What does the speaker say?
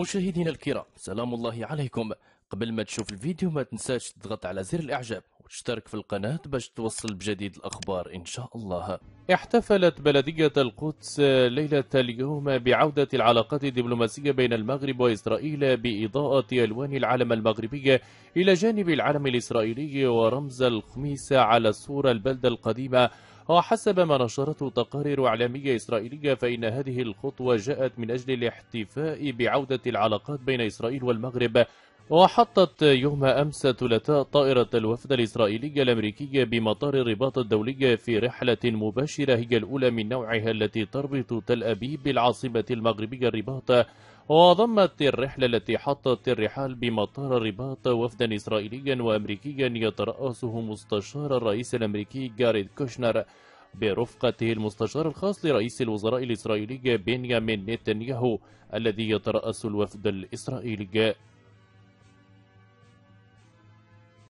مشاهدينا الكرام، سلام الله عليكم. قبل ما تشوف الفيديو ما تنساش تضغط على زر الاعجاب وتشترك في القناة باش توصل بجديد الاخبار ان شاء الله. احتفلت بلدية القدس ليلة اليوم بعودة العلاقات الدبلوماسية بين المغرب وإسرائيل بإضاءة ألوان العلم المغربي إلى جانب العلم الإسرائيلي ورمز الخميسة على الصورة البلدة القديمة. وحسب ما نشرته تقارير إعلامية إسرائيلية فإن هذه الخطوة جاءت من أجل الاحتفاء بعودة العلاقات بين إسرائيل والمغرب. وحطت يوم أمس ثلاثاء طائرة الوفد الإسرائيلي الأمريكي بمطار الرباط الدولي في رحلة مباشرة هي الأولى من نوعها التي تربط تل أبيب بالعاصمة المغربية الرباط. وضمت الرحلة التي حطت الرحال بمطار الرباط وفدا إسرائيليا وأمريكيا يترأسه مستشار الرئيس الأمريكي جاريد كوشنر برفقته المستشار الخاص لرئيس الوزراء الإسرائيلي بنيامين نتنياهو الذي يترأس الوفد الإسرائيلي.